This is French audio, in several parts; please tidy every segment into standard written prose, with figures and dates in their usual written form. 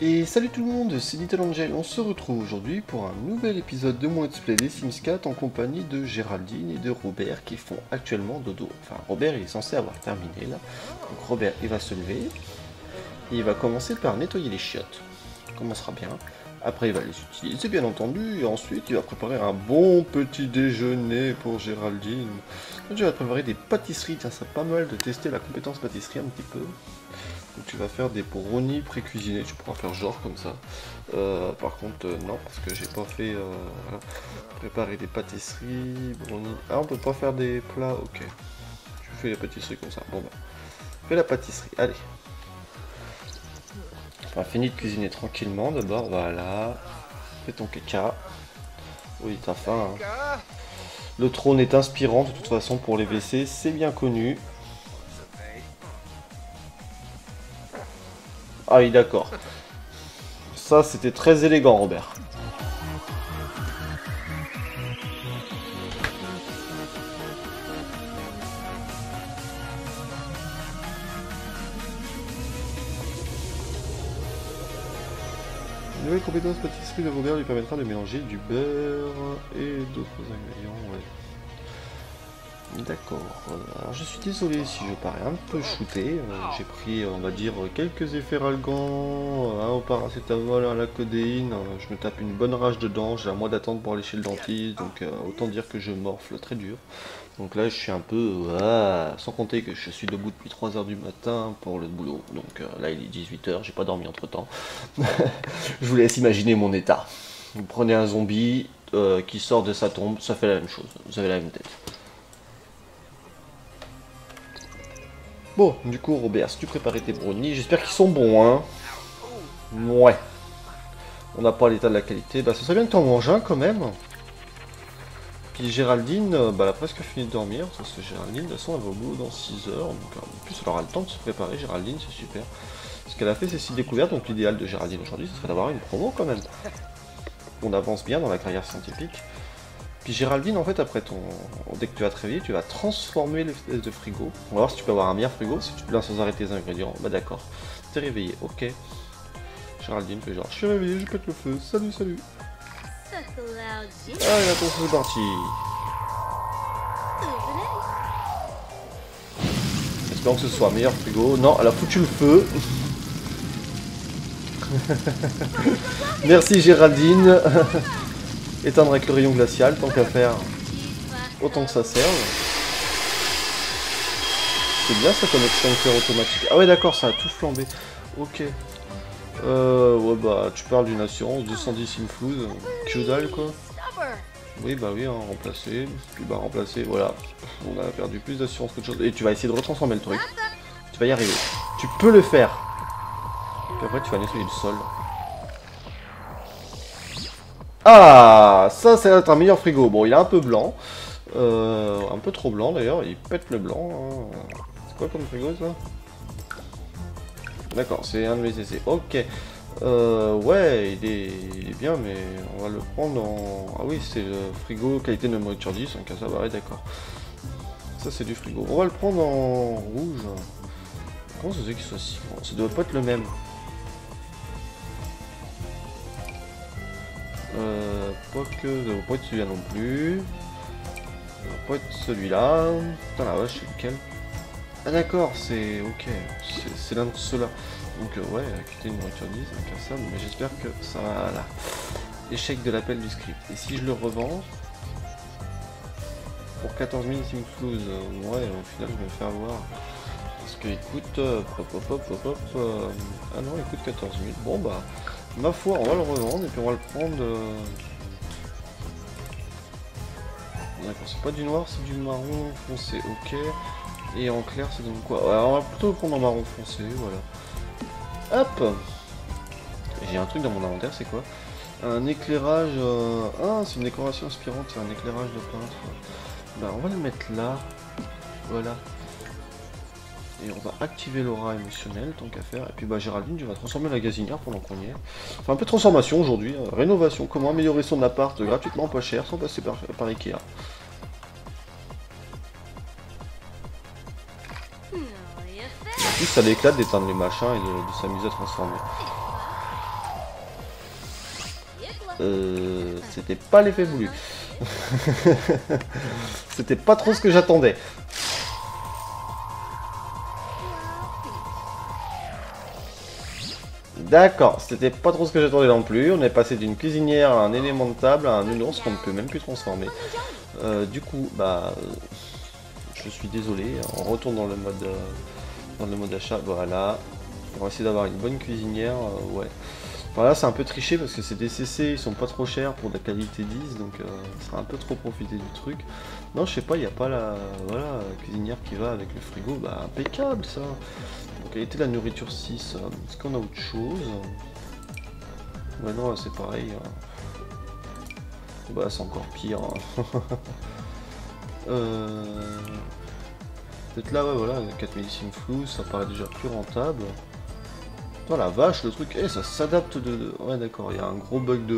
Et salut tout le monde, c'est Little Angel, on se retrouve aujourd'hui pour un nouvel épisode de mon let's play des Sims 4 en compagnie de Géraldine et de Robert qui font actuellement dodo. Enfin, Robert il est censé avoir terminé là, donc Robert il va se lever et il va commencer par nettoyer les chiottes, il commencera bien, après il va les utiliser bien entendu et ensuite il va préparer un bon petit déjeuner pour Géraldine. Donc tu vas préparer des pâtisseries, tiens c'est pas mal de tester la compétence pâtisserie un petit peu. Donc tu vas faire des brownies pré-cuisinés, tu pourras faire genre comme ça. Par contre, non, parce que j'ai pas fait voilà, préparer des pâtisseries, brownies. Ah, on peut pas faire des plats, ok. Tu fais les pâtisseries comme ça, bon bah. Fais la pâtisserie, allez. On va finir de cuisiner tranquillement d'abord, voilà. Fais ton caca. Oui, t'as faim, hein. Le trône est inspirant de toute façon pour les WC, c'est bien connu. Ah oui, d'accord. Ça, c'était très élégant, Robert. Une nouvelle compétence pâtisserie de Robert lui permettra de mélanger du beurre et d'autres ingrédients, ouais. D'accord. Alors, je suis désolé si je parais un peu shooté. J'ai pris, on va dire, quelques effets ralgants, au paracétamol, à la codéine. Je me tape une bonne rage dedans. J'ai un mois d'attente pour aller chez le dentiste. Donc, autant dire que je morfle très dur. Donc là, je suis un peu... sans compter que je suis debout depuis 3 h du matin pour le boulot. Donc là, il est 18 h. J'ai pas dormi entre-temps. Je vous laisse imaginer mon état. Vous prenez un zombie qui sort de sa tombe. Ça fait la même chose. Vous avez la même tête. Bon, du coup, Robert, si tu préparais tes brownies, j'espère qu'ils sont bons, hein. Ouais. On n'a pas l'état de la qualité. Bah, ce serait bien que t'en manges un, quand même. Puis Géraldine, bah, elle a presque fini de dormir. Parce que Géraldine, de toute façon, elle va au bout dans 6 h. Donc, en plus, elle aura le temps de se préparer. Géraldine, c'est super. Ce qu'elle a fait, c'est 6 découvertes. Donc, l'idéal de Géraldine aujourd'hui, ce serait d'avoir une promo, quand même. On avance bien dans la carrière scientifique. Puis Géraldine, en fait, après ton... Dès que tu vas te réveiller, tu vas transformer l'espèce de frigo. On va voir si tu peux avoir un meilleur frigo, si tu plains sans arrêter les ingrédients. Bah d'accord, t'es réveillé, ok. Géraldine fait genre, je suis réveillé, je pète le feu, salut, salut. Allez, attention, c'est parti. Espérons que ce soit un meilleur frigo. Non, elle a foutu le feu. Merci Géraldine. Éteindre avec le rayon glacial, tant qu'à faire, autant que ça serve. C'est bien ça comme extincteur automatique. Ah ouais d'accord, ça a tout flambé. Ok. Ouais bah, tu parles d'une assurance, 210 simflouz, que dalle quoi. Oui bah oui, hein, remplacer, puis bah remplacer, voilà. On a perdu plus d'assurance qu'autre chose. Et tu vas essayer de retransformer le truc. Tu vas y arriver. Tu peux le faire. Puis après tu vas nettoyer le sol. Ah, ça c'est un meilleur frigo. Bon, il est un peu blanc. Un peu trop blanc d'ailleurs. Il pète le blanc. Hein. C'est quoi comme frigo ça? D'accord, c'est un de mes essais. Ok. Ouais, il est bien, mais on va le prendre en... Ah oui, c'est le frigo qualité de nourriture 10. En cas ça, bah ouais, d'accord. Ça c'est du frigo. On va le prendre en rouge. Comment ça se fait qu'il soit si grand? Ça doit pas être le même. Pas que ça va pas être celui-là non plus. Ça va pas être celui-là. Putain la vache, c'est lequel? Ah d'accord, c'est ok. C'est l'un de ceux-là. Donc ouais, quitter une voiture 10, c'est ça, mais j'espère que ça va là. Échec de l'appel du script. Et si je le revends pour 14 000 simflouz, ouais, au final je vais me faire voir. Parce qu'il coûte... hop hop hop hop hop... ah non, il coûte 14 000. Bon bah... Ma foi, on va le revendre et puis on va le prendre... D'accord, c'est pas du noir, c'est du marron foncé, ok. Et en clair, c'est donc quoi? Alors, on va plutôt le prendre en marron foncé, voilà. Hop! J'ai un truc dans mon inventaire, c'est quoi? Un éclairage... Ah, c'est une décoration inspirante, c'est un éclairage de peintre. Bah, on va le mettre là. Voilà. Et on va activer l'aura émotionnelle, tant qu'à faire. Et puis bah Géraldine, tu vas transformer la gazinière pendant qu'on y est. Enfin un peu de transformation aujourd'hui, rénovation, comment améliorer son appart gratuitement, pas cher, sans passer par Ikea. En plus ça l'éclate d'éteindre les machins et de s'amuser à transformer. c'était pas l'effet voulu. C'était pas trop ce que j'attendais. D'accord, c'était pas trop ce que j'attendais non plus. On est passé d'une cuisinière à un élément de table à un ours qu'on ne peut même plus transformer. Du coup, bah, je suis désolé. On retourne dans le mode achat. Voilà. On va essayer d'avoir une bonne cuisinière. Ouais. Enfin, là, c'est un peu triché parce que c'est des CC, ils sont pas trop chers pour de la qualité 10, donc ça sera un peu trop profité du truc. Non, je sais pas, il n'y a pas la voilà, cuisinière qui va avec le frigo, bah impeccable ça. Donc, qualité de la nourriture 6, est-ce qu'on a autre chose? Ouais, non, c'est pareil. Bah, c'est encore pire. Hein. Peut-être là, ouais, voilà, 4000 sim flou, ça paraît déjà plus rentable. Putain la vache, le truc, eh, ça s'adapte de... Ouais d'accord, il y a un gros bug de...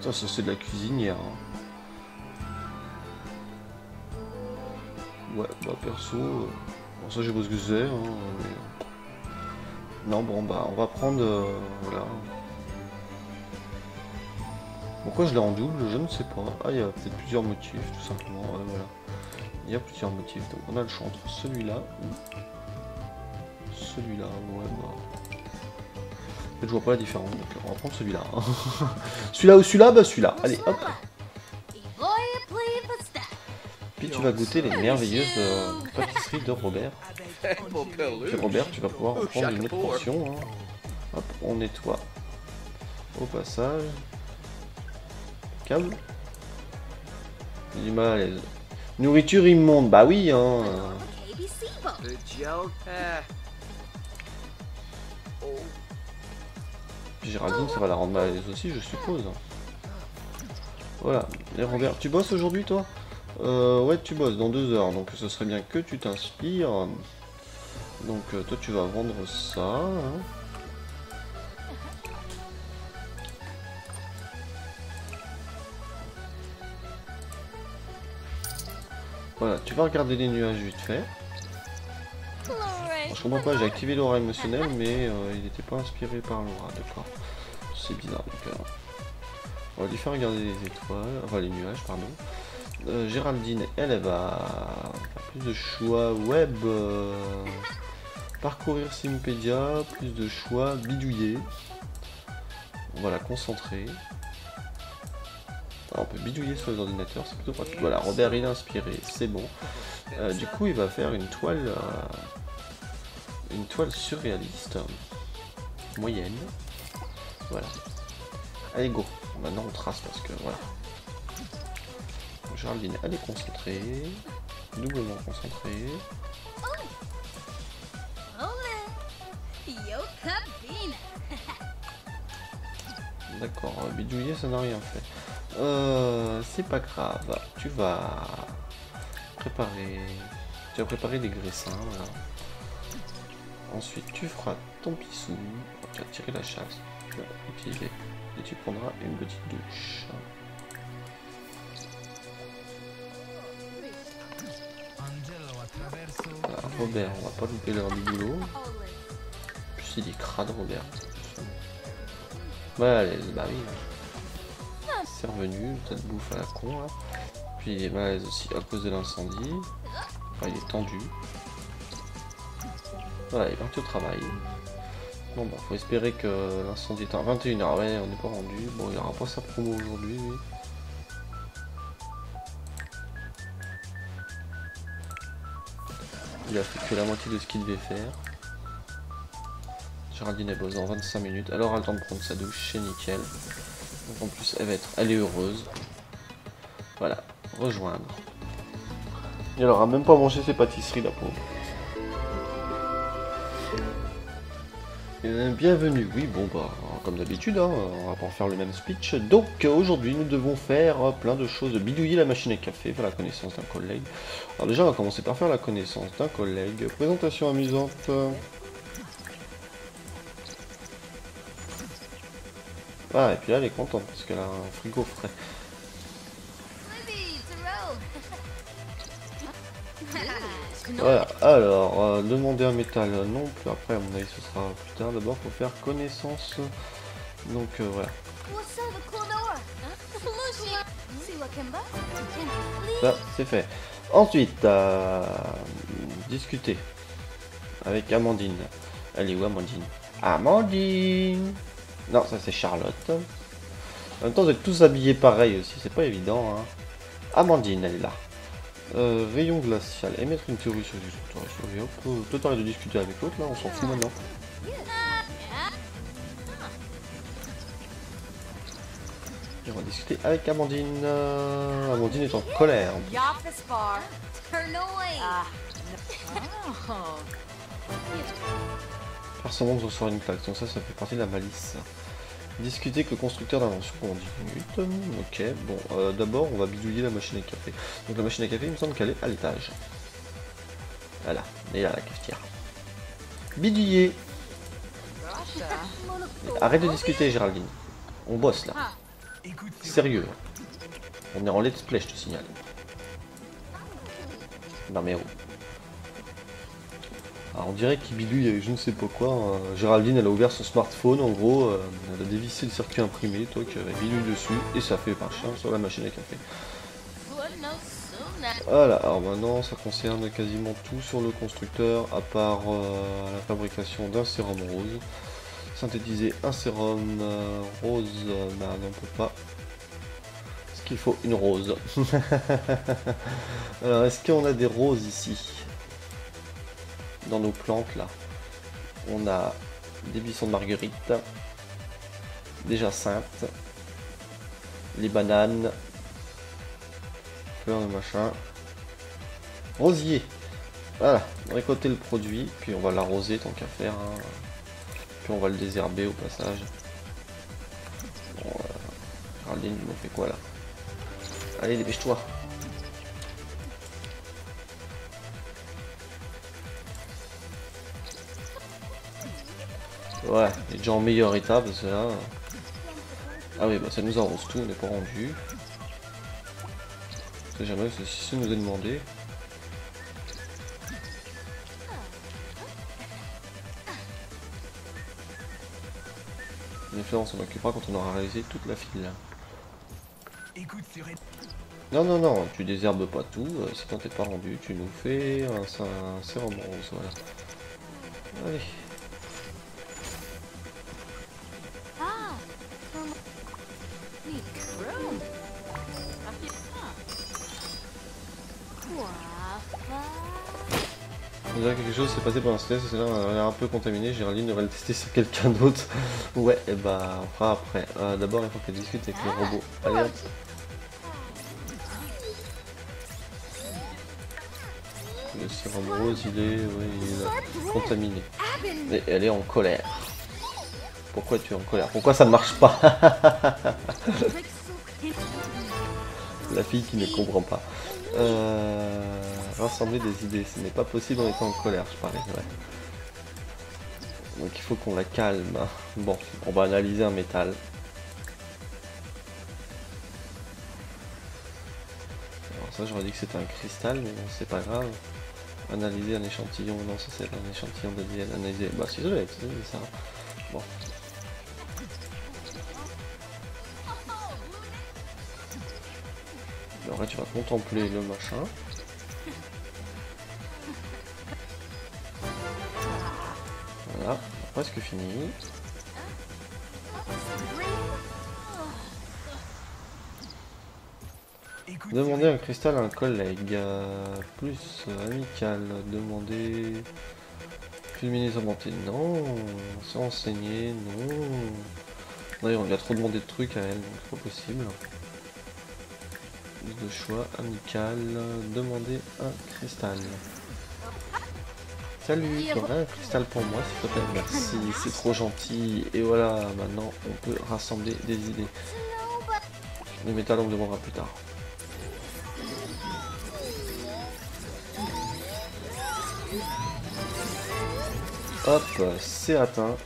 Putain, ça c'est de la cuisinière. Hein. Ouais, bah perso... Bon ça j'ai beau ce que c'est, hein, mais... Non bon bah on va prendre... voilà. Pourquoi je l'ai en double, je ne sais pas. Ah il y a peut-être plusieurs motifs, tout simplement, voilà. Il y a plusieurs motifs, donc on a le choix entre celui-là... Celui-là, ouais, bah. En fait, je vois pas la différence, donc on va prendre celui-là. Celui-là ou celui-là, bah celui-là. Allez, hop. Puis tu vas goûter les merveilleuses pâtisseries de Robert. Et Robert, tu vas pouvoir en prendre une autre portion. Hein. Hop, on nettoie. Au passage. Câble. J'ai du mal à l'aise. Nourriture immonde, bah oui, hein. Géraldine, ça va la rendre mal à l'aise aussi, je suppose. Voilà. Et Robert, tu bosses aujourd'hui, toi? Ouais, tu bosses dans 2 heures, donc ce serait bien que tu t'inspires. Donc, toi, tu vas vendre ça. Hein. Voilà, tu vas regarder les nuages vite fait. Je comprends pas, j'ai activé l'aura émotionnelle, mais il n'était pas inspiré par l'aura, d'accord. C'est bizarre, donc on va lui faire regarder les étoiles, enfin les nuages, pardon. Géraldine, elle va faire plus de choix web, parcourir Simpédia, plus de choix bidouiller. On va la concentrer. Alors, on peut bidouiller sur les ordinateurs, c'est plutôt pratique. Voilà, Robert il est inspiré, c'est bon. Du coup, il va faire une toile surréaliste, moyenne, voilà. Allez go, maintenant on trace parce que voilà. Géraldine, elle est concentrée, doublement concentrée. D'accord, bidouiller ça n'a rien fait. C'est pas grave, tu vas préparer, des graissins, voilà. Ensuite, tu feras ton pissou, tu vas tirer la chasse, tu vas l'utiliser et tu prendras une petite douche. Voilà, Robert, on va pas louper l'heure du boulot. En plus, il est crade, Robert. Voilà, les barils. C'est revenu, peut-être bouffe à la con. Là. Puis il est malaise aussi à cause de l'incendie. Enfin, il est tendu. Voilà, il est parti au travail. Bon, bah, faut espérer que l'incendie est à 21h. Ouais, on n'est pas rendu. Bon, il n'y aura pas sa promo aujourd'hui, oui. Il a fait que la moitié de ce qu'il devait faire. Géraldine est bosse dans 25 minutes. Elle aura le temps de prendre sa douche, c'est nickel. Donc, en plus, elle est heureuse. Voilà, rejoindre. Et elle aura même pas mangé ses pâtisseries, la pauvre. Bienvenue, oui bon bah comme d'habitude hein, on va pas faire le même speech. Donc aujourd'hui nous devons faire plein de choses, bidouiller la machine à café, faire la connaissance d'un collègue. Alors déjà on va commencer par faire la connaissance d'un collègue. Présentation amusante. Ah et puis là elle est contente parce qu'elle a un frigo frais. Voilà, alors, demander un métal non plus, après à mon avis ce sera plus tard, d'abord faut faire connaissance Donc voilà. Ça, c'est fait. Ensuite, discuter avec Amandine. Elle est où, Amandine? Amandine! Non, ça c'est Charlotte. En même temps, vous êtes tous habillés pareil aussi, c'est pas évident. Hein. Amandine, elle est là. Rayon glacial. Émettre une théorie sur les autres. Tout arrête de discuter avec l'autre, là, on s'en fout maintenant. Et on va discuter avec Amandine. Amandine est en colère. Faire son membre sur une claque, donc ça, ça fait partie de la malice. Discuter avec le constructeur d'invention pendant 10 minutes. Ok, bon, d'abord on va bidouiller la machine à café. Donc la machine à café, il me semble qu'elle est à l'étage. Voilà, elle est à la cafetière. Bidouiller. Arrête de discuter, Géraldine. On bosse là. Sérieux. On est en let's play, je te signale. Non mais oh. Alors on dirait qu'il bidouille avec je ne sais pas quoi. Géraldine, elle a ouvert son smartphone, en gros, elle a dévissé le circuit imprimé, toi qui bidouille dessus, et ça fait machin sur la machine à café. Voilà, alors maintenant ça concerne quasiment tout sur le constructeur, à part la fabrication d'un sérum rose. Synthétiser un sérum rose, bah non, on peut pas. Est-ce qu'il faut une rose? Alors, est-ce qu'on a des roses ici? Dans nos plantes là, on a des buissons de marguerite, des jacinthes, les bananes, fleurs de machin, rosier. Voilà, on récolter le produit, puis on va l'arroser tant qu'à faire, hein. Puis on va le désherber au passage. Bon, Géraldine, on fait quoi là? Allez, dépêche-toi. Ouais, il est déjà en meilleur état parce que là... Ah oui, bah ça nous arrose tout, on n'est pas rendu. On sait jamais, si ça nous est demandé. Les fleurs, on s'en occupera quand on aura réalisé toute la file. Non, non, non, tu désherbes pas tout. Si quand t'es pas rendu, tu nous fais un sérum rose, voilà. Allez. On dirait que quelque chose s'est passé pendant ce test, c'est là on a l'air un peu contaminé, Géraldine devrait le tester sur quelqu'un d'autre. Ouais, et bah on fera après. D'abord il faut qu'elle discute avec le robot. Allez hop. Le sérum rose il est contaminé. Et elle est en colère. Pourquoi tu es en colère? Pourquoi ça ne marche pas? La fille qui ne comprend pas. Rassembler des idées, ce n'est pas possible en étant en colère, je parlais, ouais. Donc il faut qu'on la calme. Bon, on va analyser un métal. Alors ça j'aurais dit que c'était un cristal, mais bon, c'est pas grave. Analyser un échantillon, non ça c'est un échantillon d'ADN, analyser, bah si je l'ai, c'est ça. Bon. Alors là tu vas contempler le machin. Voilà, presque fini. Demander un cristal à un collègue, plus amical, demander... Fulminer sa bonté, non. Se renseigner, non. D'ailleurs, on lui a trop demandé de trucs à elle, donc c'est pas possible. Plus de choix, amical, demander un cristal. Salut, t'aurais un cristal pour moi s'il te plaît, merci, c'est trop gentil. Et voilà, maintenant on peut rassembler des idées. Le métal on me demandera plus tard. Hop, c'est atteint.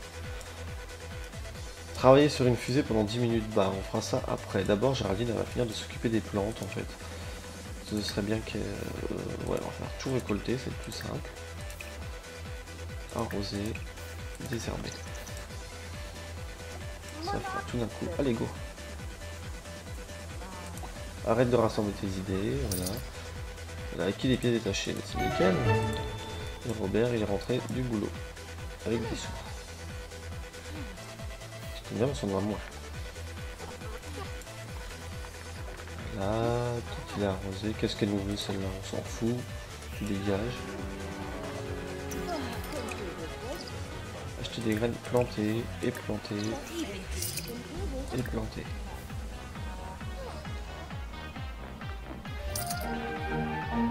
Travailler sur une fusée pendant 10 minutes, bah on fera ça après. D'abord Géraldine elle va finir de s'occuper des plantes en fait. Ce serait bien que... ouais, on va faire tout récolter, c'est le plus simple. Arroser, désherber. Ça fait tout d'un coup. Allez, go. Arrête de rassembler tes idées. Voilà. Voilà, avec qui les pieds détachés, c'est nickel. Et Robert, il est rentré du boulot. Avec des sous. C'est bien, on s'en doit moins. Voilà, tout il a arrosé. Qu'est-ce qu'elle nous veut celle-là? On s'en fout. Tu dégages. Acheter des graines plantées et plantées et plantées.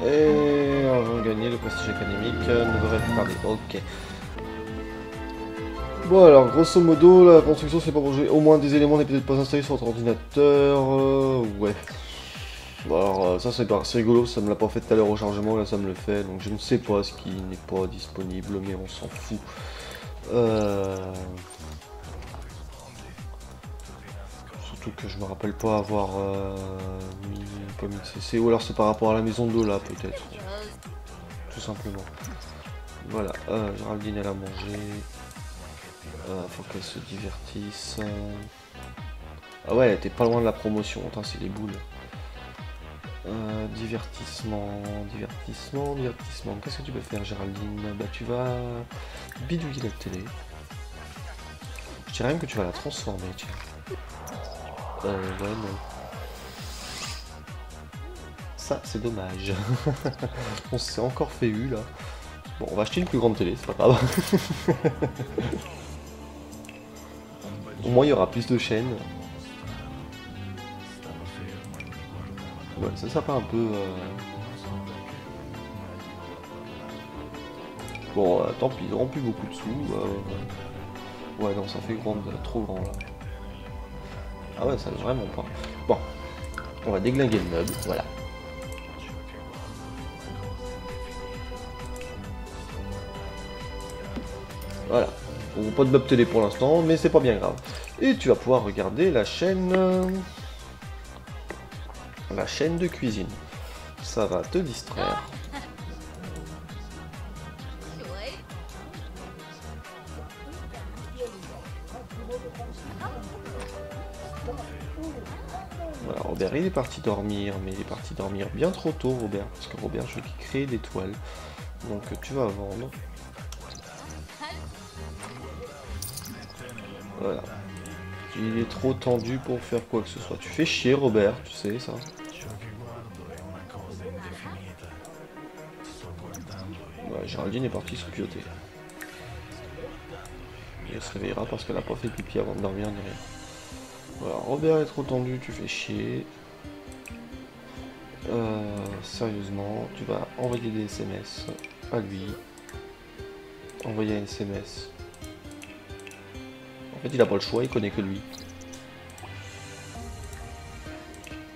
Et on va gagner le prestige économique, nous devrions parler. Ok. Bon alors, grosso modo, la construction c'est pas pour jouer. Au moins des éléments n'est peut-être pas installés sur votre ordinateur. Ouais. Alors ça c'est rigolo, ça me l'a pas fait tout à l'heure au chargement, là ça me le fait. Donc je ne sais pas ce qui n'est pas disponible, mais on s'en fout. Surtout que je me rappelle pas avoir mis de CC, ou alors c'est par rapport à la maison de Lola peut-être, tout simplement. Voilà, Géraldine elle a mangé, faut qu'elle se divertisse. Ah ouais, elle était pas loin de la promotion, c'est les boules. Divertissement, divertissement, divertissement. Qu'est-ce que tu peux faire, Géraldine? Bah tu vas bidouiller la télé. Je dirais même que tu vas la transformer, tiens. Ouais, non. Ça, c'est dommage. On s'est encore fait eu, là. Bon, on va acheter une plus grande télé, c'est pas grave. Au moins, il y aura plus de chaînes. Ouais, ça, ça part un peu... Bon, tant pis, ils n'auront plus beaucoup de sous. Ouais, non, ça fait grande, trop grand, là. Ah ouais, ça vraiment pas. Bon, on va déglinguer le meuble, voilà. Voilà. On n'a pas de meuble télé pour l'instant, mais c'est pas bien grave. Et tu vas pouvoir regarder la chaîne... La chaîne de cuisine, ça va te distraire. Voilà, Robert il est parti dormir, mais il est parti dormir bien trop tôt, Robert, parce que Robert je lui crée des toiles, donc tu vas vendre. Voilà, il est trop tendu pour faire quoi que ce soit. Tu fais chier Robert, tu sais ça. Géraldine est partie se pioter. Elle se réveillera parce qu'elle n'a pas fait pipi avant de dormir ni rien. Voilà, Robert est trop tendu, tu fais chier. Sérieusement, tu vas envoyer des SMS à lui. Envoyer un SMS. En fait, il n'a pas le choix, il connaît que lui.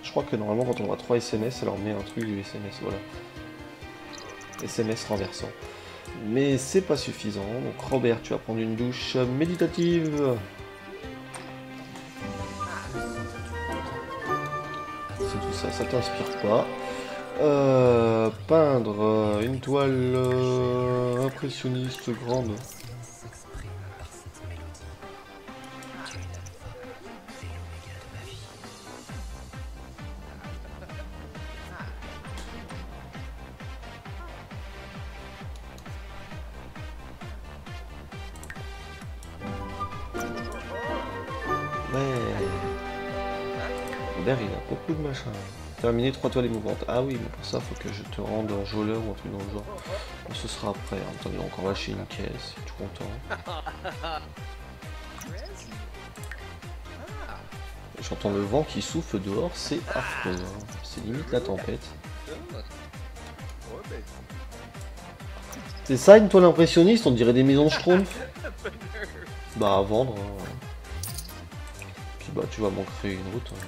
Je crois que normalement, quand on voit 3 SMS, ça leur met un truc du SMS, voilà. SMS renversant. Mais c'est pas suffisant. Donc Robert, tu vas prendre une douche méditative. C'est tout ça, ça t'inspire pas. Peindre une toile impressionniste grande. Terminer 3 toiles émouvantes. Ah oui, mais pour ça, faut que je te rende un voleur ou un truc dans le genre. Bon, ce sera après. Attendez, on va lâcher une caisse. Je suis tout content. J'entends le vent qui souffle dehors. C'est affreux. Hein. C'est limite la tempête. C'est ça une toile impressionniste? On dirait des maisons de Schtroumpf. Bah, à vendre. Hein. Puis bah, tu vas m'en créer une route. Hein.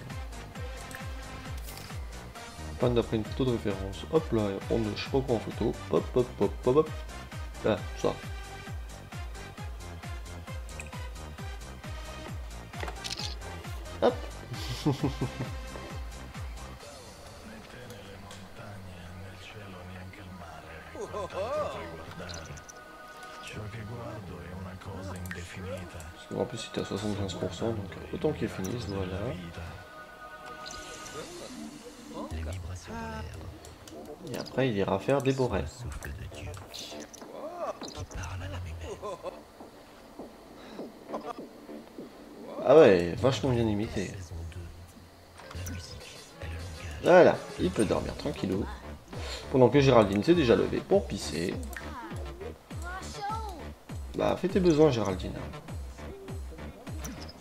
Peindre d'après une photo de référence. Hop là, on ne sais pas quoi en photo. Hop, hop, hop, hop, hop. Là, ça. Hop. En plus c'était à 75%, donc autant qu'il finisse, voilà. Et après il ira faire des borées. Ah ouais, vachement bien imité. Voilà, il peut dormir tranquillou. Pendant que Géraldine s'est déjà levée pour pisser. Bah fais tes besoins Géraldine.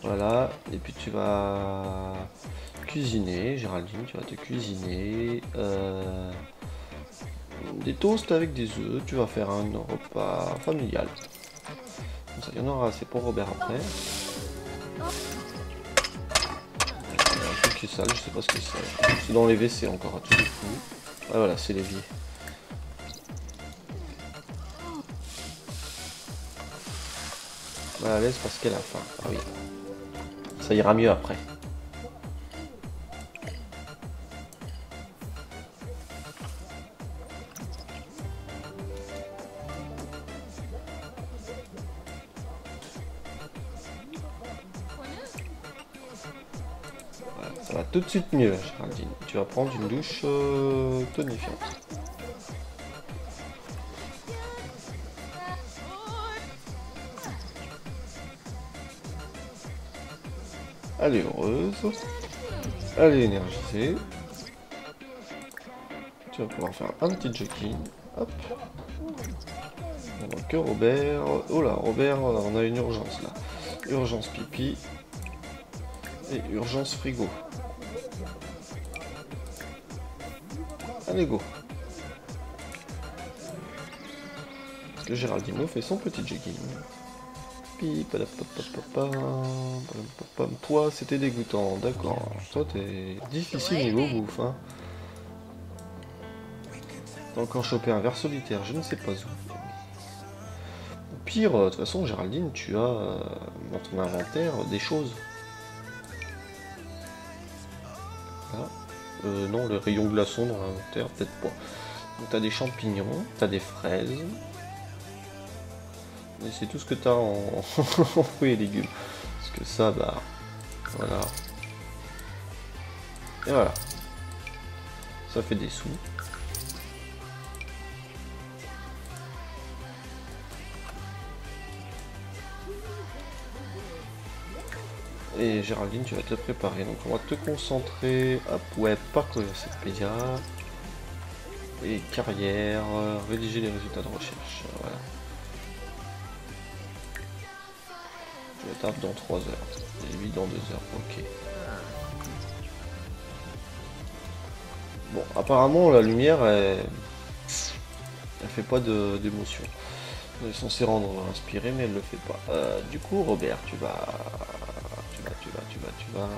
Voilà, et puis tu vas cuisiner, Géraldine, tu vas te cuisiner des toasts avec des œufs, tu vas faire un repas familial. Comme ça, il y en aura assez pour Robert après. Un truc qui est sale, je sais pas ce que c'est. C'est dans les WC encore, à tout le coup. Ah voilà, c'est l'évier. Voilà, laisse parce qu'elle a faim. Ah oui. Ça ira mieux après. Voilà, ça va tout de suite mieux, Géraldine. Tu vas prendre une douche tonifiante. Elle est heureuse, elle est énergisée. Tu vas pouvoir faire un petit jogging. Hop. Pendant que Robert... Oh là, Robert, on a une urgence là. Urgence pipi et urgence frigo. Allez, go. Parce que Géraldine fait son petit jogging. Toi c'était dégoûtant, d'accord. Toi t'es difficile niveau bouffe. Hein. T'as encore chopé un ver solitaire, je ne sais pas où. Au pire, de toute façon, Géraldine, tu as dans ton inventaire des choses. Ah. Non, le rayon glaçon dans l'inventaire, peut-être pas. Donc t'as des champignons, t'as des fraises. C'est tout ce que tu as en fruits et légumes. Parce que ça, bah... Voilà. Et voilà. Ça fait des sous. Et Géraldine, tu vas te préparer. Donc on va te concentrer. Hop, ouais, parcours CPA. Et carrière. Rédiger les résultats de recherche. Voilà. Étape dans 3 heures et 8 dans 2 heures, ok. Bon, apparemment la lumière elle fait pas d'émotion. Elle est censée rendre inspirée mais elle le fait pas. Du coup Robert, tu vas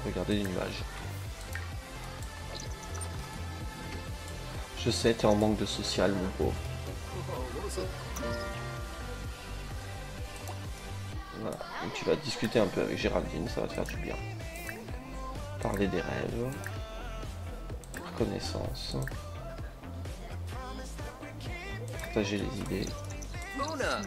regarder l'image. Je sais, t'es en manque de social mon pauvre. Voilà. Donc tu vas discuter un peu avec Géraldine, ça va te faire du bien. Parler des rêves, reconnaissance, partager les idées. Voilà.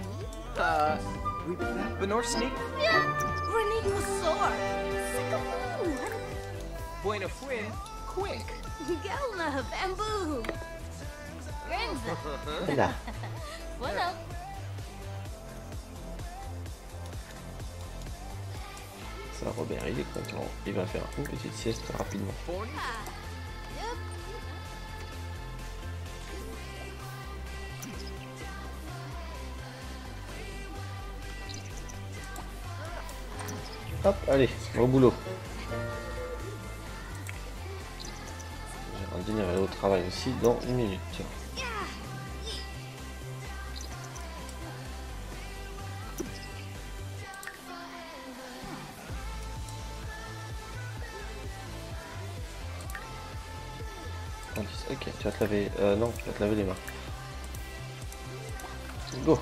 Robert il est content, il va faire une petite sieste rapidement. Hop, allez, au boulot. Géraldine va aller au travail aussi dans une minute. Ok, tu vas te laver... non, tu vas te laver les mains. Go.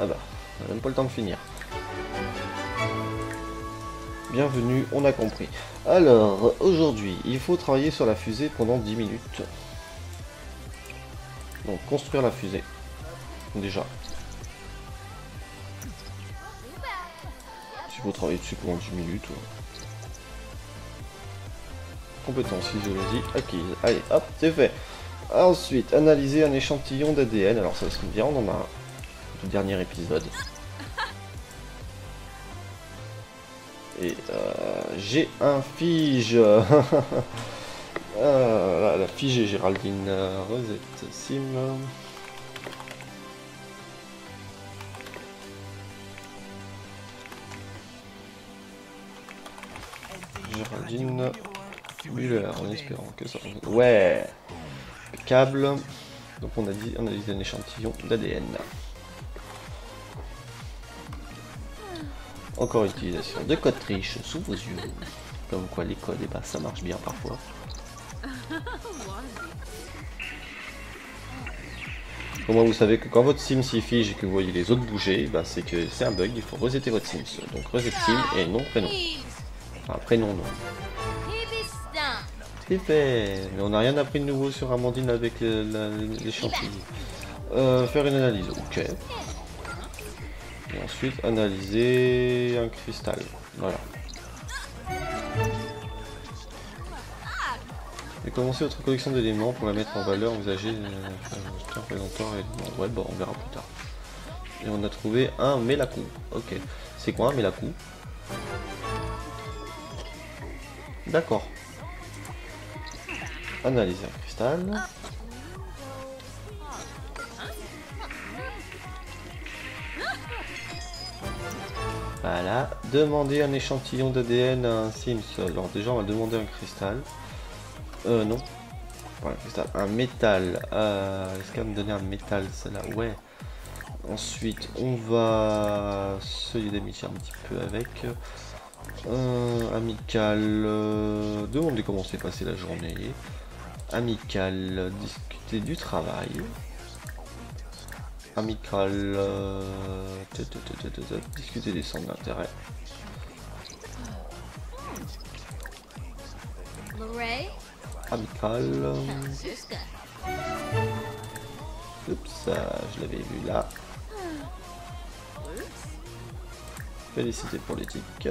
Ah bah, on a même pas le temps de finir. Bienvenue, on a compris. Alors, aujourd'hui, il faut travailler sur la fusée pendant 10 minutes. Donc, construire la fusée. Déjà. Il faut travailler dessus pendant 10 minutes. Ouais. Compétence isologie acquise. Allez, hop, c'est fait. Ensuite, analyser un échantillon d'ADN. Alors ça se me vient, on en a un du dernier épisode. Et j'ai un fige. La fige et Géraldine Rosette Sim. Géraldine Muller, en espérant que ça... Ouais. Câble. Donc on a dit, on analyse un échantillon d'ADN. Encore utilisation de codes triches sous vos yeux. Comme quoi les codes, et bah, ça marche bien parfois. Au moins vous savez que quand votre sim s'y fige et que vous voyez les autres bouger, bah, c'est que c'est un bug, il faut resetter votre sims. Donc reset sim et non prénom. Enfin prénom non. C'est fait. Mais on n'a rien appris de nouveau sur Amandine avec l'échantillon. Faire une analyse, ok. Et ensuite analyser un cristal. Voilà. Et commencer votre collection d'éléments pour la mettre en valeur, envisager un représentant élément. Ouais, bon, on verra plus tard. Et on a trouvé un Melakou. Ok. C'est quoi un Melakou? D'accord. Analyser un cristal. Voilà. Demander un échantillon d'ADN à un Sims. Alors déjà on va demander un cristal. Non. Voilà, cristal. Un métal. Est-ce qu'elle va me donner un métal celle-là? Ouais. Ensuite on va se lier d'amitié un petit peu avec. Amical. Demandez comment s'est passée la journée. Amical, discuter du travail. Amical, discuter des centres d'intérêt. Amical. Oups, je l'avais vu là. Félicité pour l'éthique.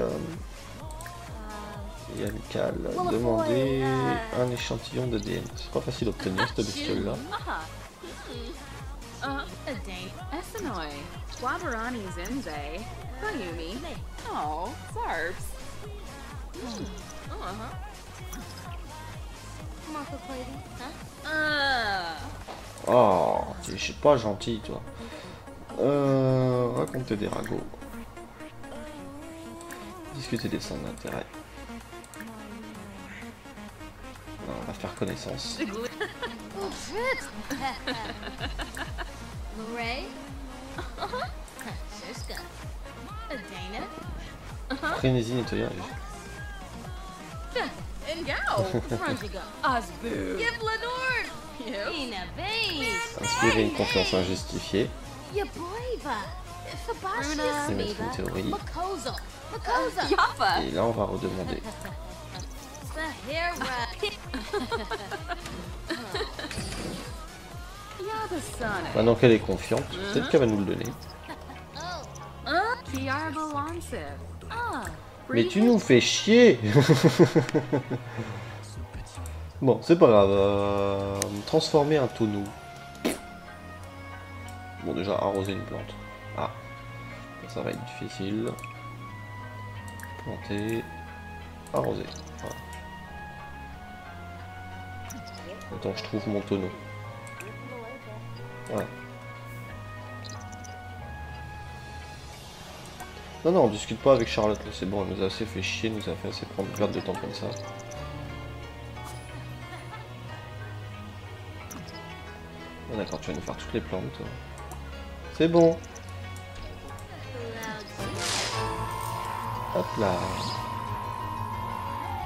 Et amical, demander un échantillon d'ADN. C'est pas facile d'obtenir cette bestiole là. Oh, je suis pas gentil toi. Raconter des ragots. Discuter des centres d'intérêt. On va faire connaissance. Frénésie nettoyage. Inspirer une confiance injustifiée. C'est mettre une théorie. Et là on va redemander. Maintenant qu'elle est confiante, peut-être qu'elle va nous le donner. Mais tu nous fais chier. Bon, c'est pas grave. Transformer un tonneau. Bon, déjà, arroser une plante. Ah, ça va être difficile. Planter, arroser. Voilà. Attends, je trouve mon tonneau. Voilà. Non, non, on discute pas avec Charlotte, c'est bon, elle nous a assez fait chier, nous a fait assez prendre perte de temps comme ça. Bon, d'accord, tu vas nous faire toutes les plantes. C'est bon. Hop là.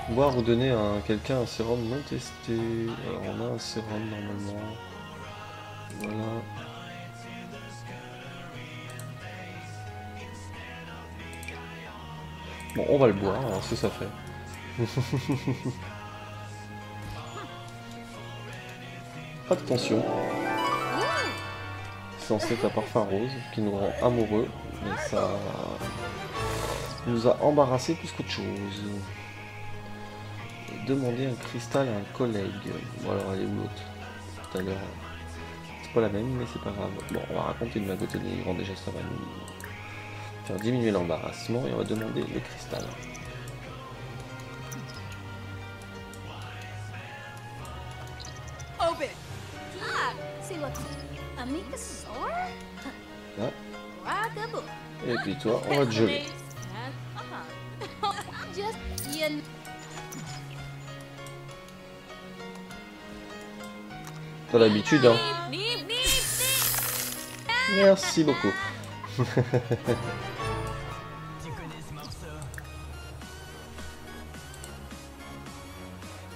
Boire ou donner à quelqu'un un sérum non testé. Alors, on a un sérum normalement. Voilà. Bon, on va le boire, alors ce que ça fait. Attention. C'est censé être un parfum rose qui nous rend amoureux, mais ça... nous a embarrassé plus qu'autre chose. Demander un cristal à un collègue. Bon, alors elle est où l'autre? Tout à l'heure. C'est pas la même, mais c'est pas grave. Bon, on va raconter de ma côté des grands déjà, ça va nous faire diminuer l'embarrassement et on va demander le cristal. Là. Et puis toi, on va te geler. T'as l'habitude, hein. Merci beaucoup.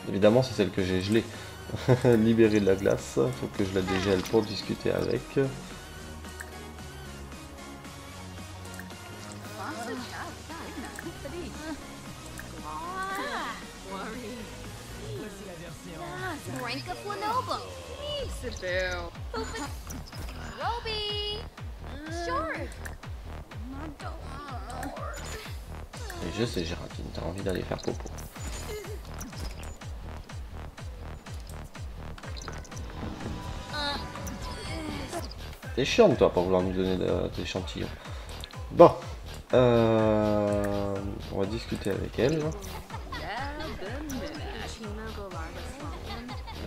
Évidemment, c'est celle que j'ai gelée. Libérer de la glace, faut que je la dégèle pour discuter avec. Et je sais, Géraldine, t'as envie d'aller faire popo. T'es chiant toi pour vouloir nous donner des échantillons. Bon, on va discuter avec elle.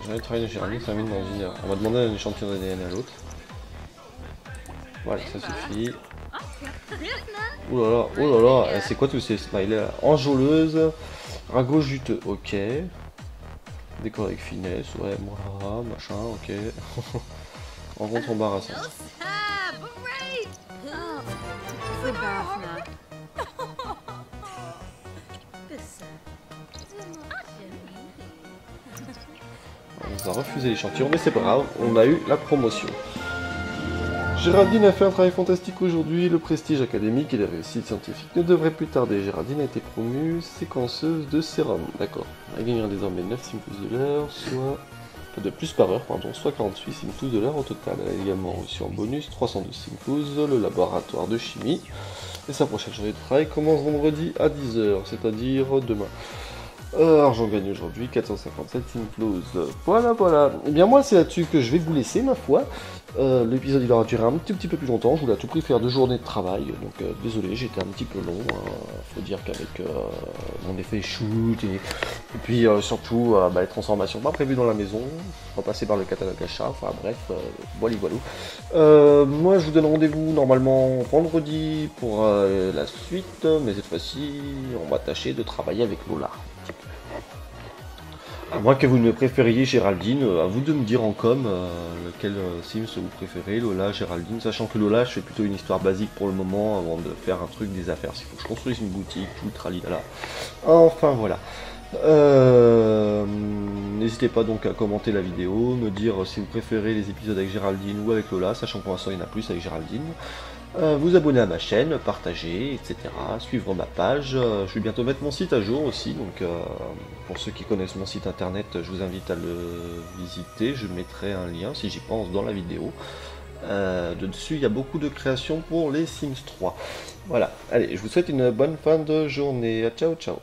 J'en ai travaillé chez Rémi, ça mine dans une heure. On va demander un échantillon d'ADN à l'autre. Voilà, ça suffit. Oulala, oulala, c'est quoi tous ces smileys? Enjôleuse, ragot juteux, ok. Décor avec finesse, ouais, moi, machin, ok. Rencontre embarrassante. On a refusé l'échantillon, mais c'est pas grave, on a eu la promotion. Géraldine a fait un travail fantastique aujourd'hui, le prestige académique et les réussites scientifiques ne devraient plus tarder. Géraldine a été promue séquenceuse de sérum, d'accord. Elle gagnera désormais 9 sims plus de l'heure, soit... de plus par heure, pardon, soit 48 simfous de l'heure au total. Elle a également reçu en bonus 312 simfous, le laboratoire de chimie. Et sa prochaine journée de travail commence vendredi à 10 h, c'est-à-dire demain. Alors j'en gagne aujourd'hui 457 simfous. Voilà, voilà. Et bien moi c'est là-dessus que je vais vous laisser, ma foi. L'épisode il aura duré un petit peu plus longtemps, je voulais à tout prix faire 2 journées de travail, donc désolé, j'étais un petit peu long, faut dire qu'avec mon effet shoot et puis surtout les transformations pas prévues dans la maison, on va passer par le catalogue achat, enfin bref, voilà, voilou. Moi je vous donne rendez-vous normalement vendredi pour la suite, mais cette fois-ci on va tâcher de travailler avec Lola. À moins que vous ne me préfériez Géraldine, à vous de me dire en com lequel Sims vous préférez, Lola, Géraldine, sachant que Lola, je fais plutôt une histoire basique pour le moment avant de faire un truc des affaires. S'il faut que je construise une boutique, tout le tralilala. Enfin voilà. N'hésitez pas donc à commenter la vidéo, me dire si vous préférez les épisodes avec Géraldine ou avec Lola, sachant que pour l'instant il y en a plus avec Géraldine. Vous abonner à ma chaîne, partager, etc. Suivre ma page. Je vais bientôt mettre mon site à jour aussi. Donc, pour ceux qui connaissent mon site internet, je vous invite à le visiter. Je mettrai un lien, si j'y pense, dans la vidéo. De dessus, il y a beaucoup de créations pour les Sims 3. Voilà. Allez, je vous souhaite une bonne fin de journée. Ciao, ciao.